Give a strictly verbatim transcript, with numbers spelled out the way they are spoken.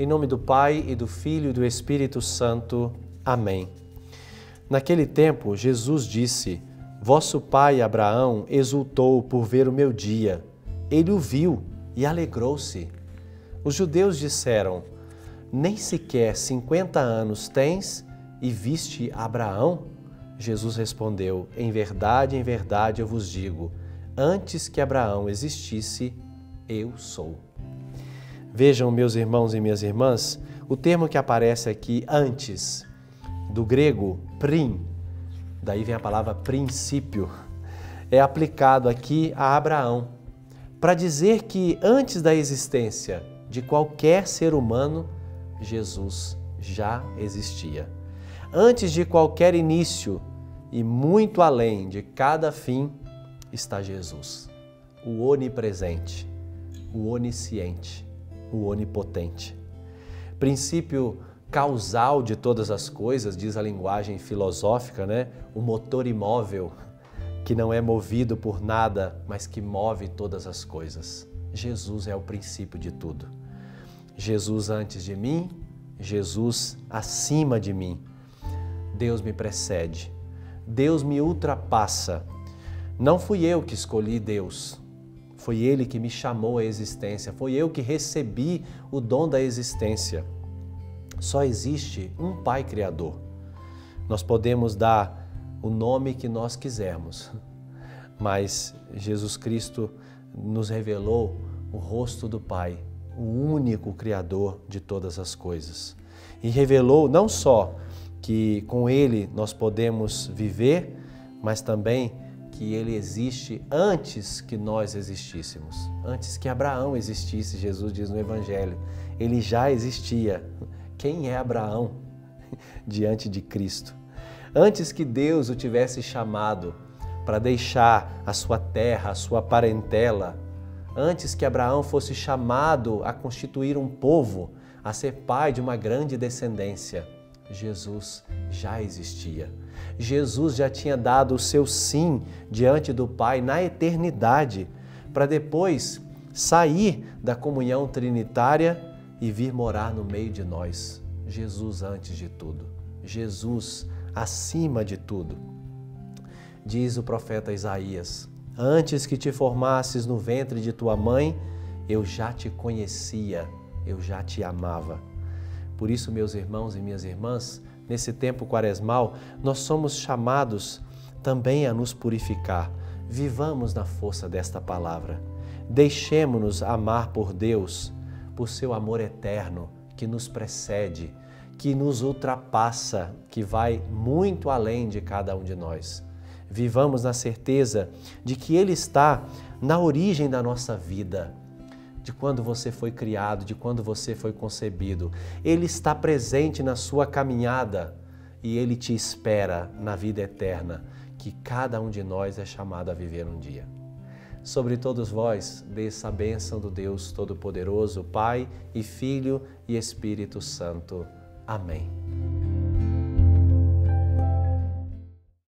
Em nome do Pai, e do Filho, e do Espírito Santo. Amém. Naquele tempo, Jesus disse: Vosso pai Abraão exultou por ver o meu dia. Ele o viu e alegrou-se. Os judeus disseram: Nem sequer cinquenta anos tens e viste Abraão? Jesus respondeu: Em verdade, em verdade eu vos digo, antes que Abraão existisse, eu sou. Vejam, meus irmãos e minhas irmãs, o termo que aparece aqui, antes, do grego prim, daí vem a palavra princípio, é aplicado aqui a Abraão, para dizer que antes da existência de qualquer ser humano, Jesus já existia. Antes de qualquer início e muito além de cada fim, está Jesus, o onipresente, o onisciente, o onipotente. Princípio causal de todas as coisas, diz a linguagem filosófica, né? O motor imóvel, que não é movido por nada, mas que move todas as coisas. Jesus é o princípio de tudo. Jesus antes de mim, Jesus acima de mim. Deus me precede, Deus me ultrapassa. Não fui eu que escolhi Deus, foi Ele que me chamou à existência, foi eu que recebi o dom da existência. Só existe um Pai Criador. Nós podemos dar o nome que nós quisermos, mas Jesus Cristo nos revelou o rosto do Pai, o único Criador de todas as coisas. E revelou não só que com Ele nós podemos viver, mas também que Ele existe antes que nós existíssemos. Antes que Abraão existisse, Jesus diz no Evangelho, Ele já existia. Quem é Abraão diante de Cristo? Antes que Deus o tivesse chamado para deixar a sua terra, a sua parentela, antes que Abraão fosse chamado a constituir um povo, a ser pai de uma grande descendência, Jesus já existia. Jesus já tinha dado o seu sim diante do Pai na eternidade, para depois sair da comunhão trinitária e vir morar no meio de nós. Jesus antes de tudo, Jesus acima de tudo. Diz o profeta Isaías: Antes que te formasses no ventre de tua mãe, eu já te conhecia, eu já te amava. Por isso, meus irmãos e minhas irmãs, nesse tempo quaresmal, nós somos chamados também a nos purificar. Vivamos na força desta palavra. Deixemo-nos amar por Deus, por seu amor eterno, que nos precede, que nos ultrapassa, que vai muito além de cada um de nós. Vivamos na certeza de que Ele está na origem da nossa vida, de quando você foi criado, de quando você foi concebido. Ele está presente na sua caminhada e Ele te espera na vida eterna, que cada um de nós é chamado a viver um dia. Sobre todos vós, desça a bênção do Deus Todo-Poderoso, Pai e Filho e Espírito Santo. Amém.